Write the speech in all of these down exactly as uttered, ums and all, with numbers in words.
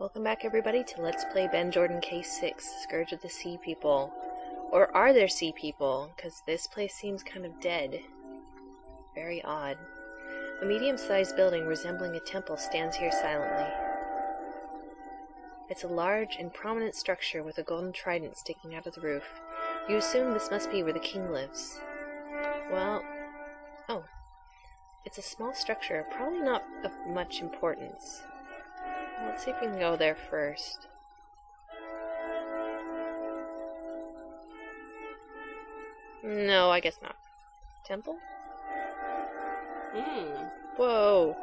Welcome back, everybody, to Let's Play Ben Jordan K six, Scourge of the Sea People. Or are there sea people? Because this place seems kind of dead. Very odd. A medium-sized building resembling a temple stands here silently. It's a large and prominent structure with a golden trident sticking out of the roof. You assume this must be where the king lives. Well, oh. It's a small structure, probably not of much importance. Let's see if we can go there first. No, I guess not. Temple? Hmm. Whoa.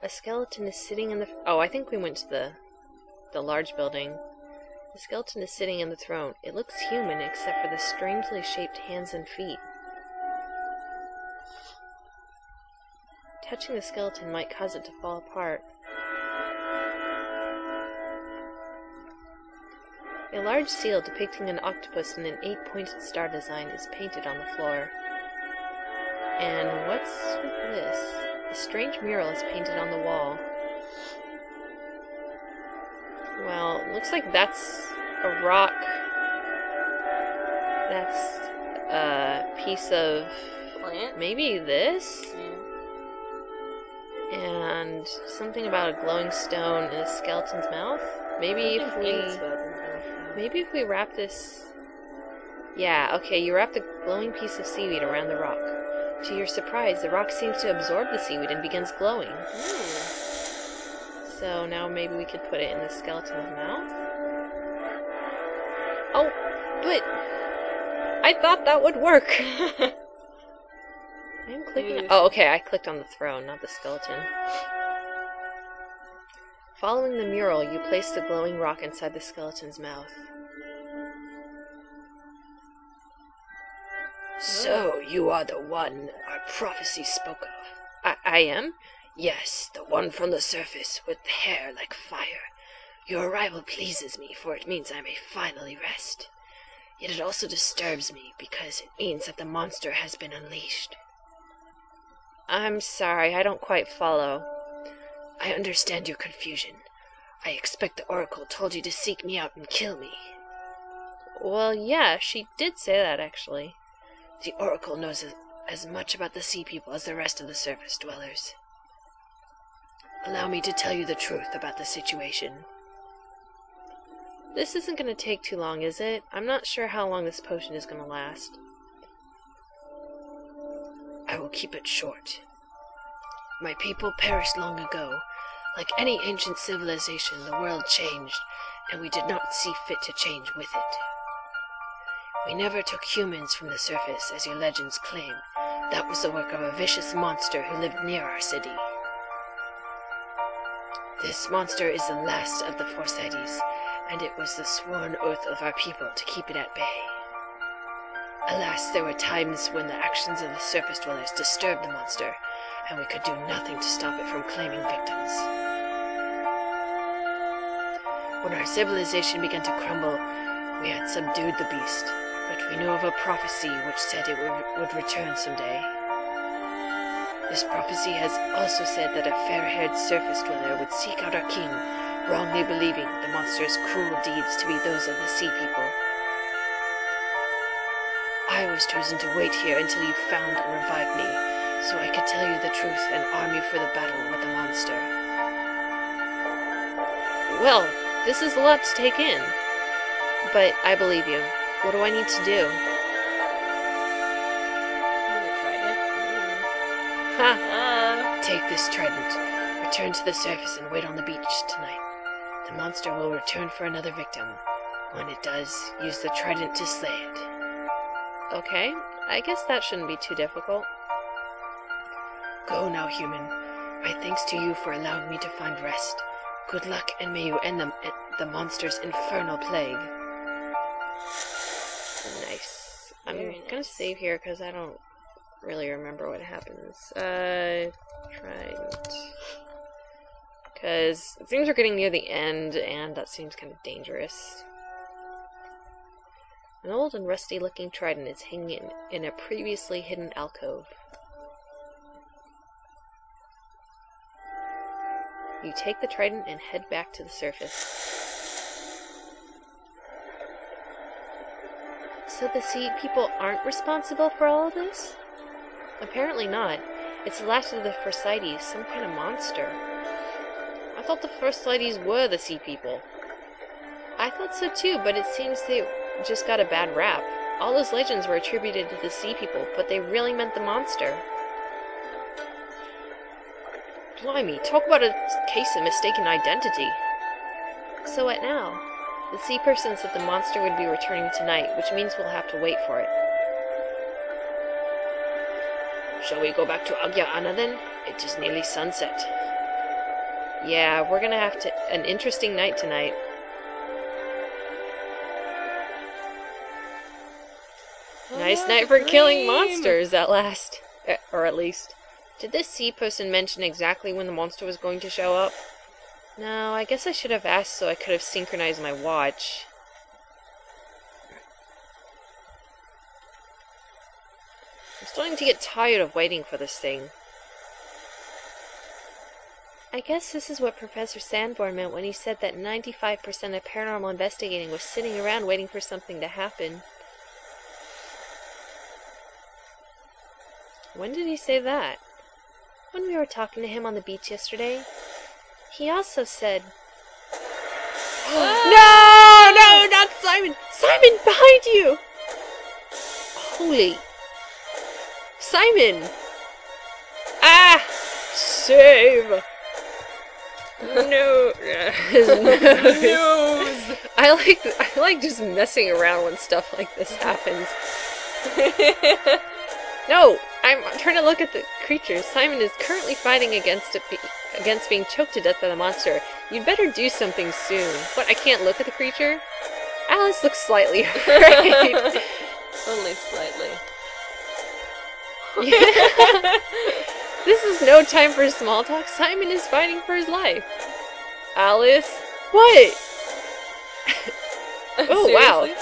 A skeleton is sitting in the... Oh, I think we went to the, the large building. The skeleton is sitting in the throne. It looks human except for the strangely shaped hands and feet. Touching the skeleton might cause it to fall apart. A large seal depicting an octopus and an eight-pointed star design is painted on the floor. And what's with this? A strange mural is painted on the wall. Well, looks like that's a rock. That's a piece of... plant? Maybe this? Yeah. And something about a glowing stone in a skeleton's mouth? Maybe if we... Maybe if we wrap this... Yeah, okay, you wrap the glowing piece of seaweed around the rock. To your surprise, the rock seems to absorb the seaweed and begins glowing. Ooh. So now maybe we could put it in the skeleton's mouth? Oh, but... I thought that would work! I'm clicking... Oh, okay, I clicked on the throne, not the skeleton. Following the mural, you place the glowing rock inside the skeleton's mouth. So, you are the one our prophecy spoke of. I, I am? Yes, the one from the surface, with hair like fire. Your arrival pleases me, for it means I may finally rest. Yet it also disturbs me, because it means that the monster has been unleashed. I'm sorry, I don't quite follow. I understand your confusion. I expect the Oracle told you to seek me out and kill me. Well, yeah, she did say that, actually. The Oracle knows as much about the sea people as the rest of the surface dwellers. Allow me to tell you the truth about the situation. This isn't going to take too long, is it? I'm not sure how long this potion is going to last. I will keep it short. My people perished long ago. Like any ancient civilization, the world changed, and we did not see fit to change with it. We never took humans from the surface, as your legends claim. That was the work of a vicious monster who lived near our city. This monster is the last of the Forsetis, and it was the sworn oath of our people to keep it at bay. Alas, there were times when the actions of the surface dwellers disturbed the monster, and we could do nothing to stop it from claiming victims. When our civilization began to crumble, we had subdued the beast, but we knew of a prophecy which said it would, would return someday. This prophecy has also said that a fair-haired surface dweller would seek out our king, wrongly believing the monster's cruel deeds to be those of the sea people. I was chosen to wait here until you found and revived me, so I could tell you the truth and arm you for the battle with the monster. Well, this is a lot to take in. But I believe you. What do I need to do? Ha! Take this trident. Return to the surface and wait on the beach tonight. The monster will return for another victim. When it does, use the trident to slay it. Okay, I guess that shouldn't be too difficult. Go now, human. My thanks to you for allowing me to find rest. Good luck, and may you end the, the monster's infernal plague. Nice. I'm Very gonna nice. save here because I don't really remember what happens. Uh, trident. Because it seems we're getting near the end, and that seems kind of dangerous. An old and rusty-looking trident is hanging in a previously hidden alcove. You take the trident and head back to the surface. So the sea people aren't responsible for all of this? Apparently not. It's the last of the Phrysides, some kind of monster. I thought the Phrysides were the sea people. I thought so too, but it seems they just got a bad rap. All those legends were attributed to the sea people, but they really meant the monster. Blimey, talk about a case of mistaken identity. So what now? The sea person said the monster would be returning tonight, which means we'll have to wait for it. Shall we go back to Agia Anna then? It is nearly sunset. Yeah, we're gonna have to an interesting night tonight. Nice night for killing monsters, at last. Or at least. Did this sea person mention exactly when the monster was going to show up? No, I guess I should have asked so I could have synchronized my watch. I'm starting to get tired of waiting for this thing. I guess this is what Professor Sandborn meant when he said that ninety-five percent of paranormal investigating was sitting around waiting for something to happen. When did he say that? When we were talking to him on the beach yesterday. He also said... Oh. No! No! Not Simon! Simon, behind you! Holy... Simon! Ah! Save! No! His nose! Nose. I, like, I like just messing around when stuff like this happens. No! I'm trying to look at the creature. Simon is currently fighting against a pe against being choked to death by the monster. You'd better do something soon. What, I can't look at the creature? Alice looks slightly afraid. Only slightly. Yeah. This is no time for small talk. Simon is fighting for his life. Alice? What? Oh, wow. You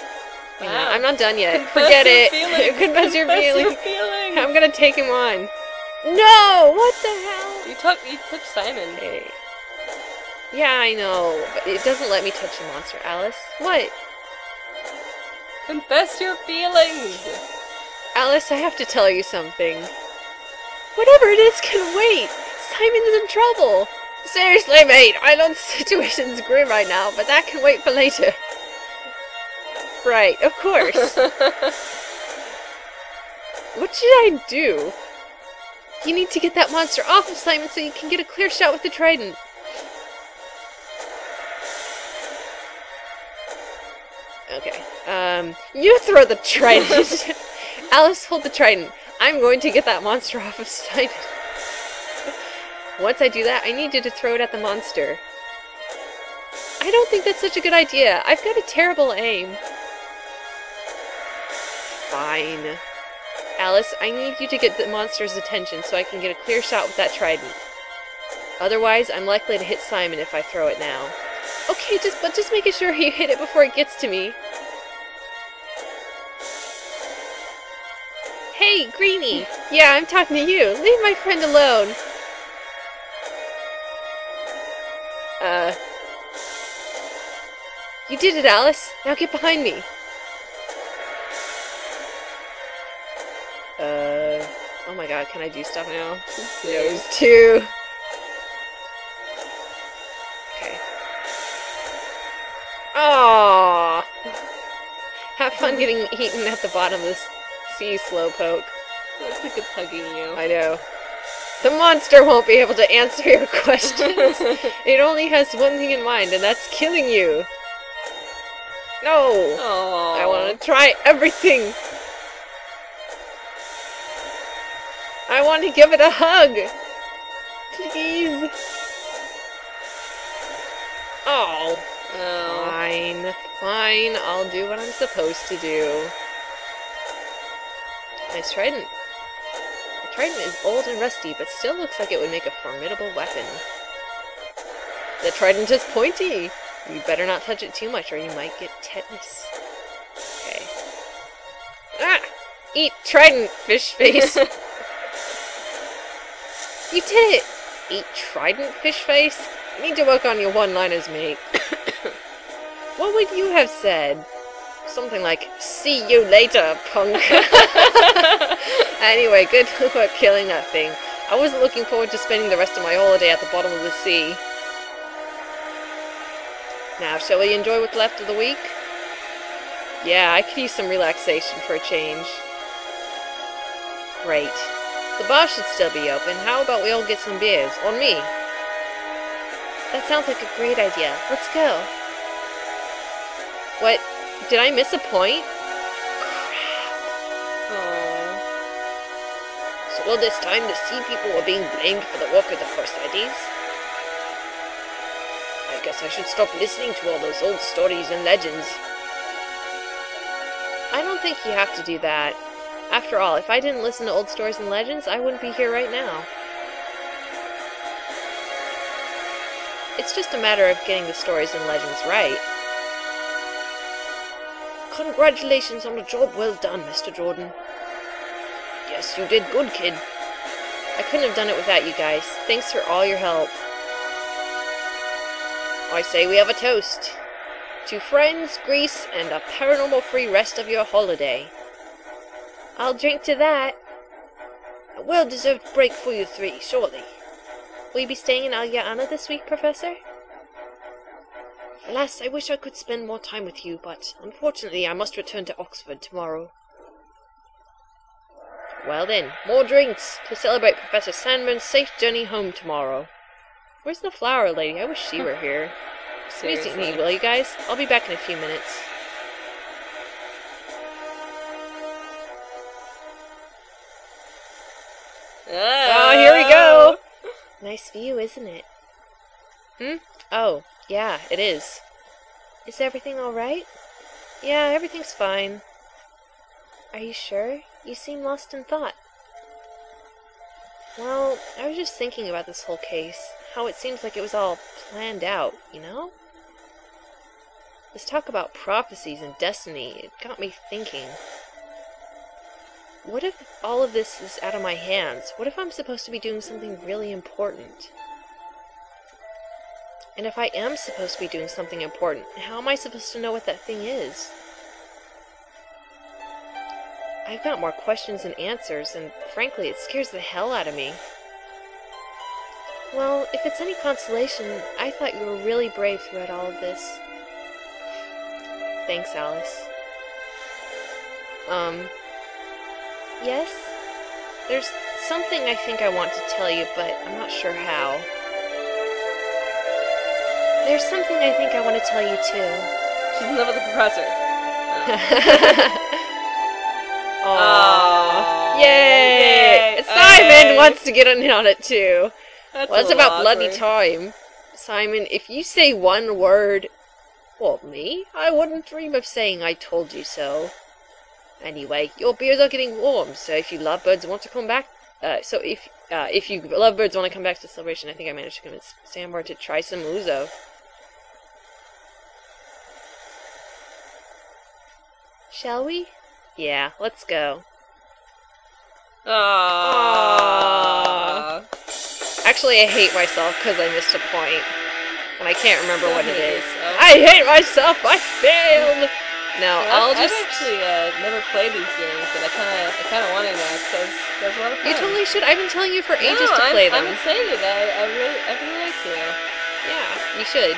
know, wow. I'm not done yet. Confess Forget it. Confess, Confess your feelings. feelings. I'm gonna take him on. No! What the hell? You took you touched Simon. Hey. Yeah, I know, but it doesn't let me touch the monster, Alice. What? Confess your feelings. Alice, I have to tell you something. Whatever it is can wait. Simon's in trouble. Seriously, mate. I know the situation's grim right now, but that can wait for later. Right, of course. What should I do? You need to get that monster off of Simon so you can get a clear shot with the trident. Okay. Um, you throw the trident. Alice, hold the trident. I'm going to get that monster off of Simon. Once I do that, I need you to throw it at the monster. I don't think that's such a good idea. I've got a terrible aim. Fine. Alice, I need you to get the monster's attention so I can get a clear shot with that trident. Otherwise, I'm likely to hit Simon if I throw it now. Okay, just but just making sure you hit it before it gets to me. Hey, Greenie! Yeah, I'm talking to you. Leave my friend alone. Uh... You did it, Alice. Now get behind me. Uh, oh my god, can I do stuff now? Nose two. Okay. Aww. Have fun getting eaten at the bottom of this sea, slowpoke. Looks like it's hugging you. I know. The monster won't be able to answer your questions. It only has one thing in mind, and that's killing you. No! Aww. I want to try everything! I want to give it a hug! Please! Oh. oh. Fine. Fine, I'll do what I'm supposed to do. Nice trident. The trident is old and rusty, but still looks like it would make a formidable weapon. The trident is pointy! You better not touch it too much, or you might get tetanus. Okay. Ah! Eat trident, fish face! You did it! Eat trident, fish face? Need to work on your one-liners, mate. What would you have said? Something like, see you later, punk. Anyway, good work killing that thing. I wasn't looking forward to spending the rest of my holiday at the bottom of the sea. Now, shall we enjoy what's left of the week? Yeah, I could use some relaxation for a change. Great. The bar should still be open. How about we all get some beers? On me. That sounds like a great idea. Let's go. What? Did I miss a point? Crap. Aww. So all this time the sea people were being blamed for the work of the Forsetis? I guess I should stop listening to all those old stories and legends. I don't think you have to do that. After all, if I didn't listen to old stories and legends, I wouldn't be here right now. It's just a matter of getting the stories and legends right. Congratulations on a job well done, Mister Jordan. Yes, you did good, kid. I couldn't have done it without you guys. Thanks for all your help. I say we have a toast. To friends, Greece, and a paranormal-free rest of your holiday. I'll drink to that. A well-deserved break for you three, surely. Will you be staying in Agia Anna this week, Professor? Alas, I wish I could spend more time with you, but unfortunately I must return to Oxford tomorrow. Well then, more drinks to celebrate Professor Sandborn's safe journey home tomorrow. Where's the flower lady? I wish she were here. Excuse me, will you guys? I'll be back in a few minutes. Oh, oh here we go! Nice view, isn't it? Hmm? Oh. Yeah, it is. Is everything alright? Yeah, everything's fine. Are you sure? You seem lost in thought. Well, I was just thinking about this whole case. How it seems like it was all planned out, you know? This talk about prophecies and destiny, it got me thinking. What if all of this is out of my hands? What if I'm supposed to be doing something really important? And if I am supposed to be doing something important, how am I supposed to know what that thing is? I've got more questions than answers, and frankly, it scares the hell out of me. Well, if it's any consolation, I thought you were really brave throughout all of this. Thanks, Alice. Um, yes? There's something I think I want to tell you, but I'm not sure how. There's something I think I want to tell you, too. She's in love with the professor. Oh. Aww. Aww. Yay! Yay. Simon Aww. wants to get in on it, too. That's well, it's about bloody time. Simon, if you say one word... Well, me? I wouldn't dream of saying I told you so. Anyway, your beers are getting warm, so if you lovebirds want to come back... Uh, so if uh, if you lovebirds want to come back to the celebration, I think I managed to convince Sandborn to try some ouzo. Shall we? Yeah, let's go. Aww. Aww. Actually, I hate myself because I missed a point, and I can't remember I what it is. Yourself. I hate myself! I failed! No, yeah, I'll I've, just... I've actually uh, never played these games, but I kind of I kind of want to now, because there's a lot of fun. You totally should. I've been telling you for ages no, to I'm, play them. I'm saying it. I, I really I really like you. Yeah, you should.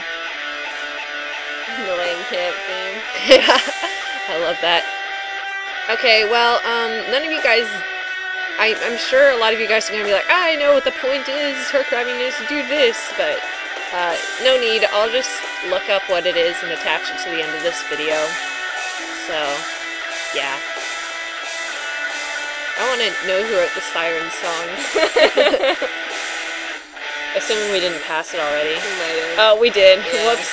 The lame camp theme. Yeah, I love that. Okay, well, um, none of you guys... I, I'm sure a lot of you guys are going to be like, ah, I know what the point is, her grabbing is to do this, but uh, no need. I'll just look up what it is and attach it to the end of this video. So, yeah. I want to know who wrote the siren song. Assuming we didn't pass it already. We might have. Oh, we did. Yeah. Whoops.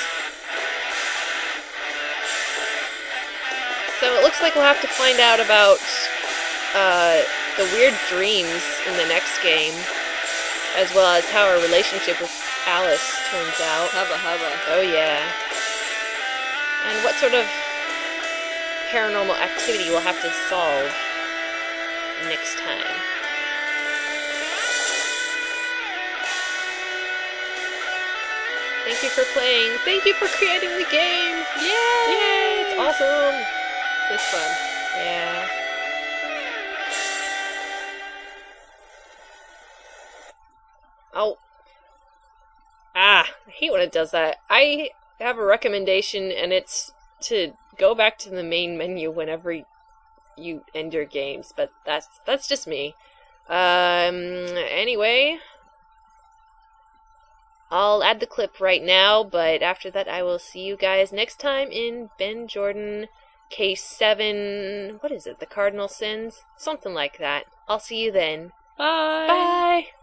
So it looks like we'll have to find out about uh, the weird dreams in the next game, as well as how our relationship with Alice turns out. Hubba hubba. Oh, yeah. And what sort of paranormal activity we'll have to solve next time. Thank you for playing. Thank you for creating the game. Yay! Yay! It's awesome. It's fun. Yeah. Oh. Ah, I hate when it does that. I have a recommendation, and it's to go back to the main menu whenever you end your games, but that's that's just me. Um, anyway, I'll add the clip right now, but after that I will see you guys next time in Ben Jordan K seven, what is it, the Cardinal Sins? Something like that. I'll see you then. Bye! Bye!